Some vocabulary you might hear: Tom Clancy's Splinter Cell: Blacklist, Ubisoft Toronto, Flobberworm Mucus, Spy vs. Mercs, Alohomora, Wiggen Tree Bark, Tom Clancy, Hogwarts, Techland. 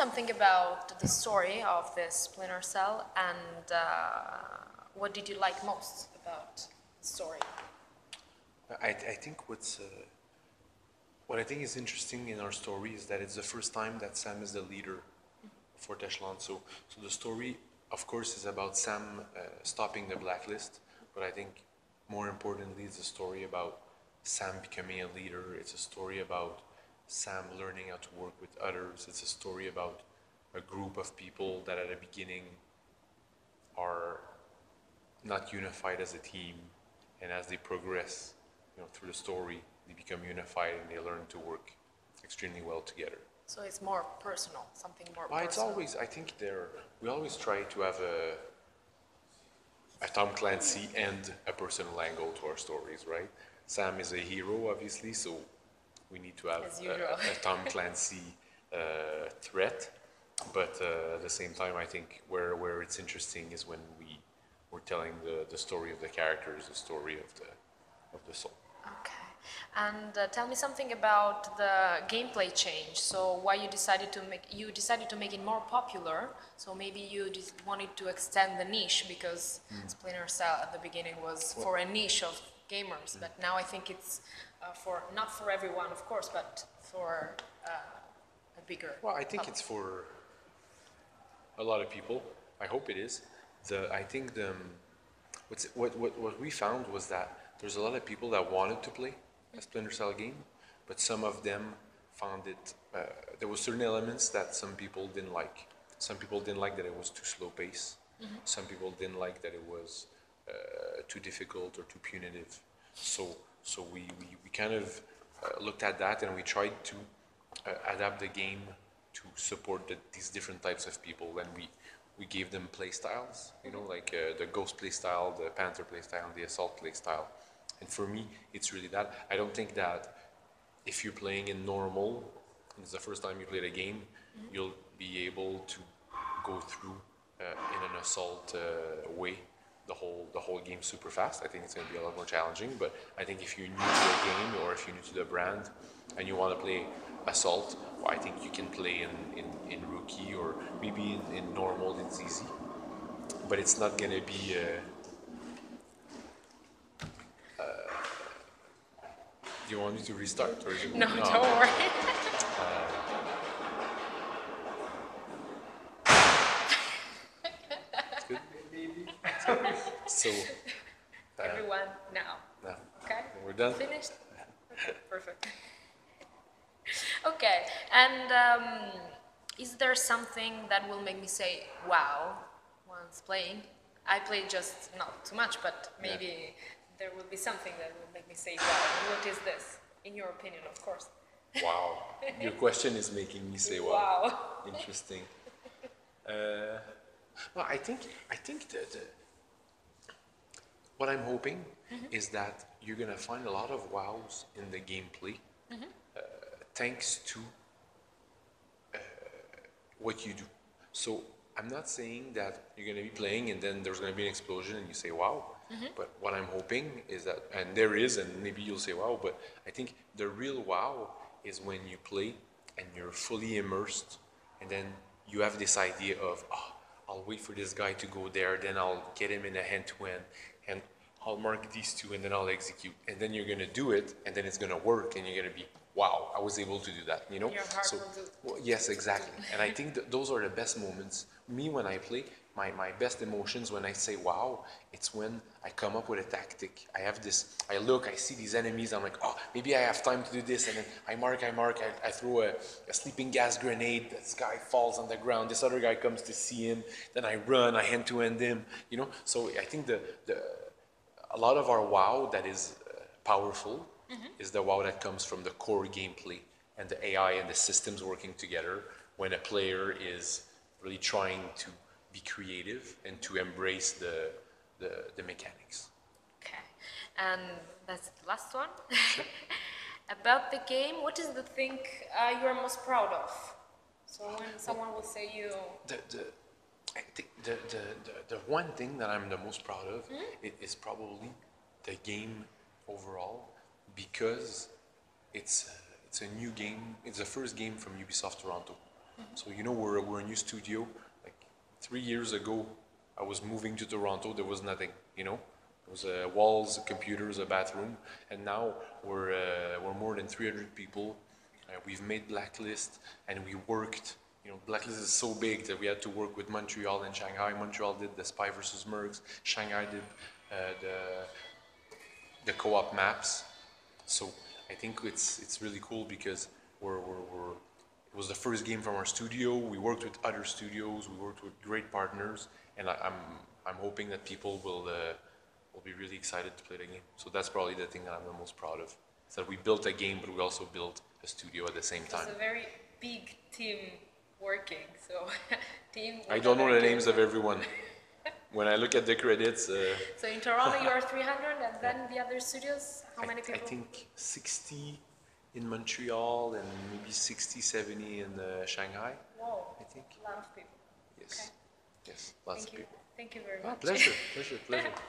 something about the story of this Splinter Cell, and what did you like most about the story? I think what I think is interesting in our story is that it's the first time that Sam is the leader for Techland. So the story, of course, is about Sam stopping the blacklist, but I think more importantly, it's a story about Sam becoming a leader. It's a story about Sam learning how to work with others. It's a story about a group of people that at the beginning are not unified as a team, and as they progress, you know, through the story, they become unified and they learn to work extremely well together. So it's more personal, something more personal. It's always, I think we always try to have a Tom Clancy and a personal angle to our stories, right? Sam is a hero, obviously, so we need to have a Tom Clancy threat. But at the same time, I think where it's interesting is when we're telling the story of the characters, the story of the soul. Okay. And tell me something about the gameplay change. So why you decided to make it more popular? So maybe you just wanted to extend the niche, because Splinter Cell at the beginning was for a niche of gamers, but now I think it's not for everyone, of course, but for a bigger. Well, I think public. It's for a lot of people. I hope it is. What we found was that there's a lot of people that wanted to play a Splinter Cell game, but some of them found it, there were certain elements that some people didn't like. Some people didn't like that it was too slow paced. Mm-hmm. Some people didn't like that it was too difficult or too punitive. So we kind of looked at that, and we tried to adapt the game to support these different types of people. And we gave them play styles, you know, like the Ghost play style, the Panther play style, and the Assault play style. And for me, it's really that. I don't think that if you're playing in normal, and it's the first time you play the game, you'll be able to go through in an assault way the whole game super fast. I think it's going to be a lot more challenging. But I think if you're new to the game, or if you're new to the brand and you want to play Assault, well, I think you can play in Rookie, or maybe in normal. It's easy, but it's not going to be do you want me to restart? Or no, don't worry. It's good. So, everyone now. Okay. We're done. Finished? Okay, perfect. Okay, and is there something that will make me say, wow, once playing? I played just not too much, but maybe there will be something that will make me say, wow, what is this? In your opinion, of course. Wow, your question is making me say, wow. Interesting. Well, I think that what I'm hoping is that you're going to find a lot of wows in the gameplay. Mm-hmm. Thanks to what you do. So I'm not saying that you're going to be playing and then there's going to be an explosion and you say, wow. Mm-hmm. But what I'm hoping is that, and there is, and maybe you'll say, wow, but I think the real wow is when you play and you're fully immersed, and then you have this idea of, oh, I'll wait for this guy to go there, then I'll get him in a hand-to-hand, and I'll mark these two, and then I'll execute. And then you're going to do it, and then it's going to work, and you're going to be, wow, I was able to do that, you know? Your heart will do. Well, yes, exactly. And I think those are the best moments. Me, when I play, my best emotions when I say wow, it's when I come up with a tactic. I have this, I look, I see these enemies, I'm like, oh, maybe I have time to do this, and then I throw a sleeping gas grenade, this guy falls on the ground, this other guy comes to see him, then I run, I hand-to-hand him, you know? So I think a lot of our wow that is powerful, is the wow that comes from the core gameplay and the AI and the systems working together, when a player is really trying to be creative and to embrace the mechanics. Okay, and that's the last one. Sure. About the game, what is the thing you are most proud of? So when someone will say you... I think the one thing that I'm the most proud of is probably the game overall, because it's a new game. It's the first game from Ubisoft Toronto. So, you know, we're a new studio. Like 3 years ago, I was moving to Toronto, there was nothing, you know? There was walls, computers, a bathroom, and now we're more than 300 people. We've made Blacklist, and we worked. You know, Blacklist is so big that we had to work with Montreal and Shanghai. Montreal did the Spy vs. Mercs, Shanghai did the co-op maps. So I think it's really cool because it was the first game from our studio. We worked with other studios, we worked with great partners, and I'm hoping that people will be really excited to play the game. So that's probably the thing that I'm the most proud of. Is that we built a game, but we also built a studio at the same time. It's a very big team working, so team. I don't know the names of everyone. When I look at the credits. So in Toronto you are 300, and then the other studios, how many people? I think 60 in Montreal and maybe 60, 70 in Shanghai. Wow, I think. A lot of people. Yes, okay. Yes, lots of people. Thank you very much. Pleasure, pleasure, pleasure.